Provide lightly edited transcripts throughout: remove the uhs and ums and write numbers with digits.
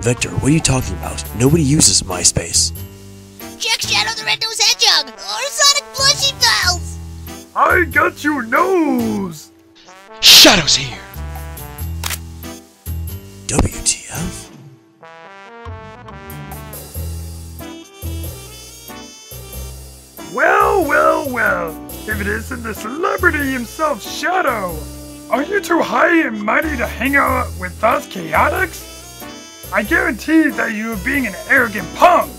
Victor, what are you talking about? Nobody uses MySpace. Check Shadow the Hedgehog or Sonic Plushie Pals! I got your nose! Shadow's here! WTF? Well, well, well. If it isn't the celebrity himself, Shadow! Are you too high and mighty to hang out with us chaotics? I guarantee that you are being an arrogant punk!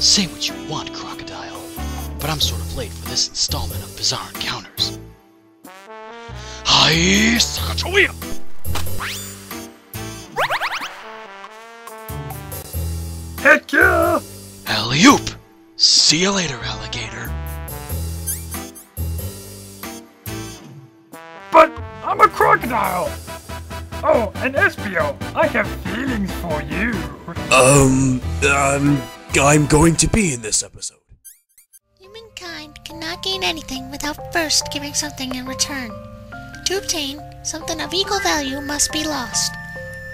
Say what you want, Crocodile, but I'm sort of late for this installment of Bizarre Encounters. Hi, Sakachowia! Heck yeah! Alley-oop! See you later, alligator. But I'm a crocodile! Oh, and Espio, I have feelings for you. I'm going to be in this episode. Humankind cannot gain anything without first giving something in return. To obtain, something of equal value must be lost.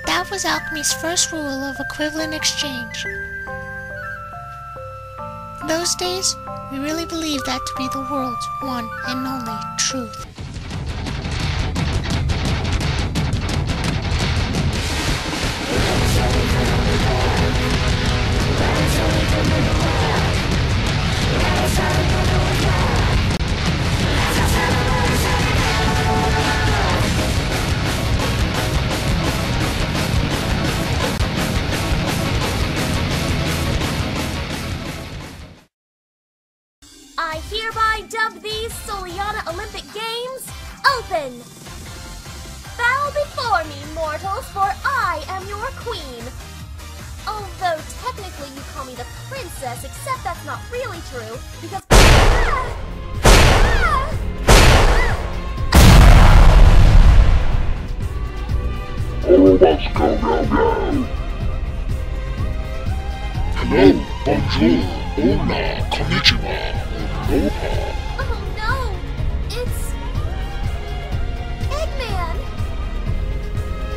That was alchemy's first rule of equivalent exchange. In those days, we really believed that to be the world's one and only truth. I hereby dub these Soliana Olympic Games open! Bow before me, mortals, for I am your queen! Although technically you call me the princess, except that's not really true, because... Oh, let's go now. Hello, bonjour, hola, konnichiwa. Oh no! It's... Eggman!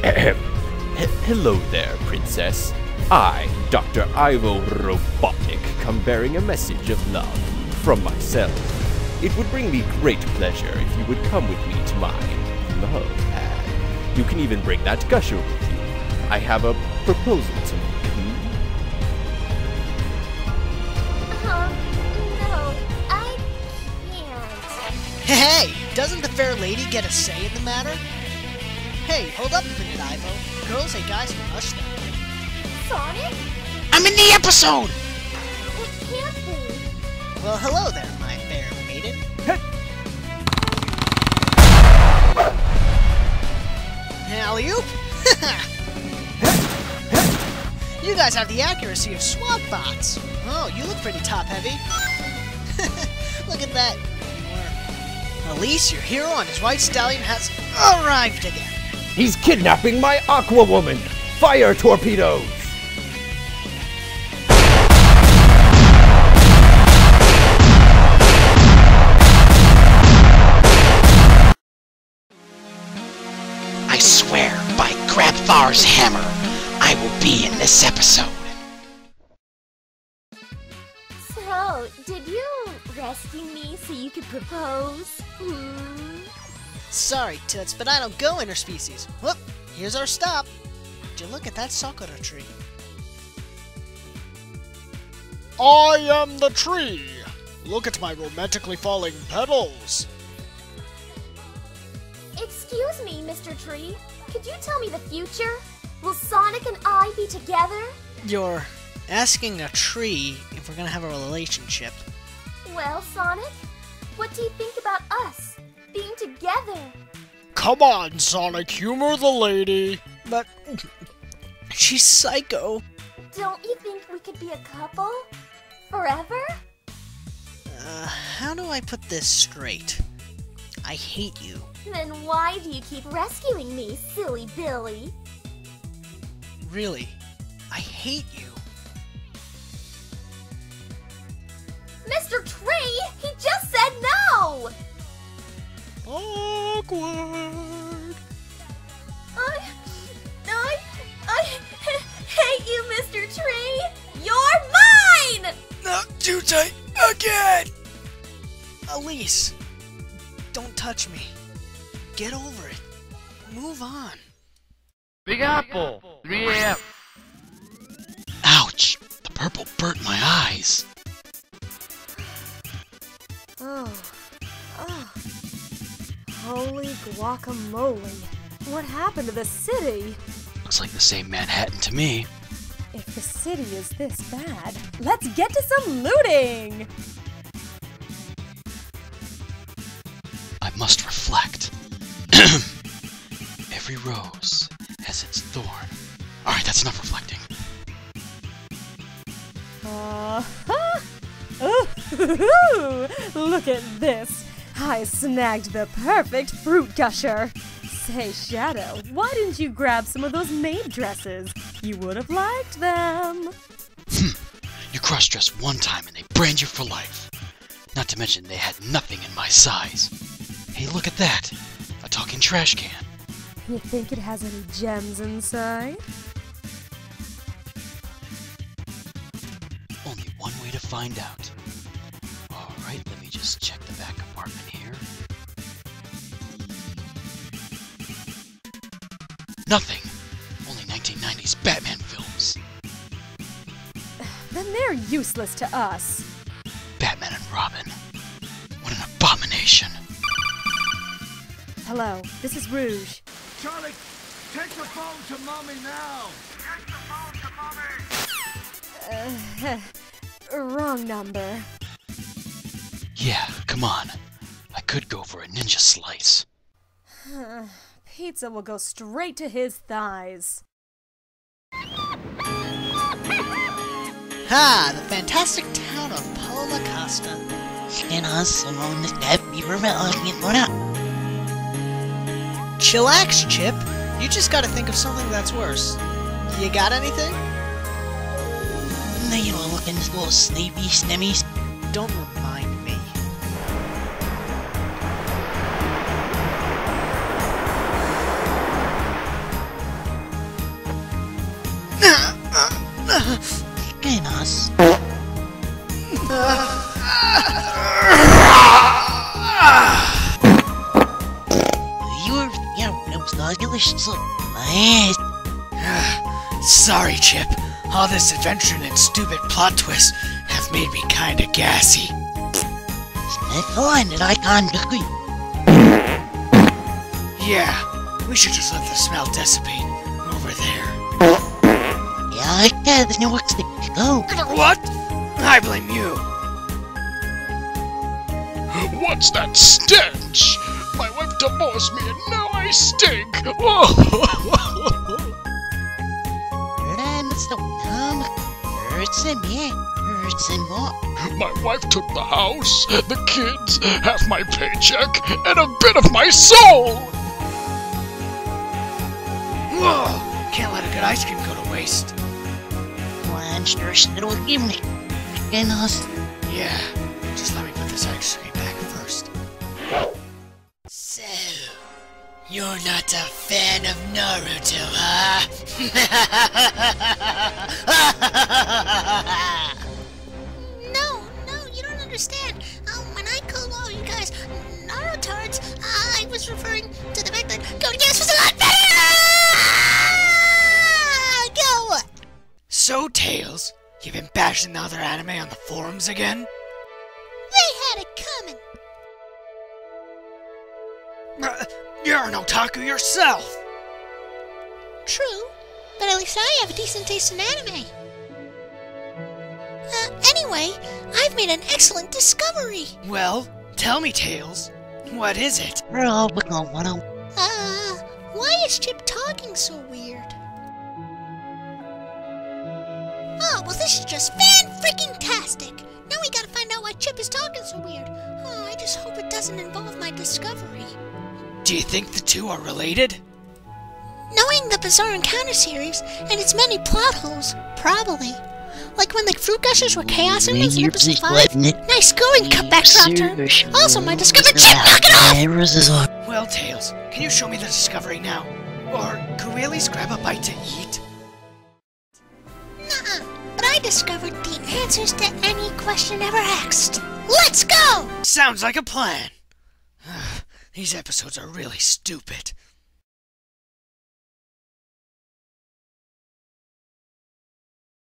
Ahem. Hello there, Princess. I, Dr. Ivo Robotic, come bearing a message of love from myself. It would bring me great pleasure if you would come with me to my love pad. You can even bring that gusher with you. I have a proposal to make. Hey, doesn't the fair lady get a say in the matter? Hey, hold up a minute, Ivo. Girls and guys can hush now. Sonic? I'm in the episode! It can't be. Well, hello there, my fair maiden. Alley-oop! You guys have the accuracy of swap bots. Oh, you look pretty top-heavy. Look at that. Elise, your hero on his white stallion has arrived again. He's kidnapping my Aqua Woman! Fire torpedoes! I swear, by Grabthar's hammer, I will be in this episode. So, did you... rescue me so you could propose? Sorry, Toots, but I don't go interspecies. Whoop! Here's our stop. Did you look at that sakura tree? I am the tree! Look at my romantically falling petals! Excuse me, Mr. Tree. Could you tell me the future? Will Sonic and I be together? You're asking a tree if we're gonna have a relationship. Well, Sonic, what do you think about us being together? Come on, Sonic, humor the lady. But she's psycho. Don't you think we could be a couple? Forever? How do I put this straight? I hate you. Then why do you keep rescuing me, silly Billy? Really, I hate you. Mr. Tree, he just said no! Awkward. I... Please! Don't touch me. Get over it. Move on. Big Apple! 3 a.m. Ouch! The purple burnt my eyes. Oh. Holy guacamole. What happened to the city? Looks like the same Manhattan to me. If the city is this bad, let's get to some looting! I must reflect. Every rose has its thorn. Alright, that's enough reflecting. Look at this! I snagged the perfect fruit gusher! Say, Shadow, why didn't you grab some of those maid dresses? You would have liked them! You cross-dressed one time and they brand you for life! Not to mention they had nothing in my size! Hey, look at that! A talking trash can! You think it has any gems inside? Only one way to find out. Alright, let me just check the back apartment here. Nothing! Only 1990s Batman films! Then they're useless to us! Batman and Robin. What an abomination! Hello, this is Rouge. Charlie, take the phone to Mommy now! Take the phone to Mommy! Wrong number. Yeah, come on. I could go for a ninja slice. Pizza will go straight to his thighs. The fantastic town of Paula Costa. And also known as Debbie Ramel. Chillax, Chip. You just gotta think of something that's worse. You got anything? No, you were looking this little sleepy, stemmies. Don't remind me. Us. Sorry, Chip. All this adventure and stupid plot twists have made me kinda gassy. It's fine that I can't do it. Yeah, we should just let the smell dissipate over there. Yeah, I can't. There's no exit. Go. What? I blame you. What's that stench? My wife divorced me and now I stink. My wife took the house, the kids, half my paycheck, and a bit of my soul. Whoa! Can't let a good ice cream go to waste. Yeah, just let me put this ice cream back first. So, you're not a fan of Naruto, huh? No, you don't understand. When I called all you guys Narutards, I was referring to the fact that Code Geass was a lot better! Go! So, Tails, you've been bashing the other anime on the forums again? They had it coming! You're an otaku yourself! True, but at least I have a decent taste in anime. Anyway, I've made an excellent discovery! Well, tell me, Tails. What is it? Why is Chip talking so weird? Oh, well this is just fan-freaking-tastic! Now we gotta find out why Chip is talking so weird. Oh, I just hope it doesn't involve my discovery. Do you think the two are related? Knowing the Bizarre Encounter series, and its many plot holes, probably. Like when the Fruit Gushers were Chaos Emeralds in episode 5. Nice going, cutback crop turn. Also, my discovered Chip, knock it off! Well, Tails, can you show me the discovery now? Or, could we at least grab a bite to eat? Discovered the answers to any question ever asked. Let's go! Sounds like a plan. These episodes are really stupid.